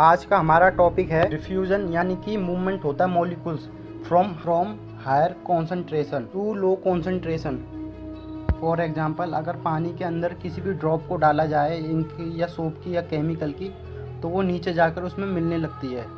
आज का हमारा टॉपिक है डिफ्यूजन यानी कि मूवमेंट होता है molecules from higher concentration to low concentration. For example, अगर पानी के अंदर किसी भी ड्रॉप को डाला जाए इनकी या सोप की या केमिकल की, तो वो नीचे जाकर उसमें मिलने लगती है।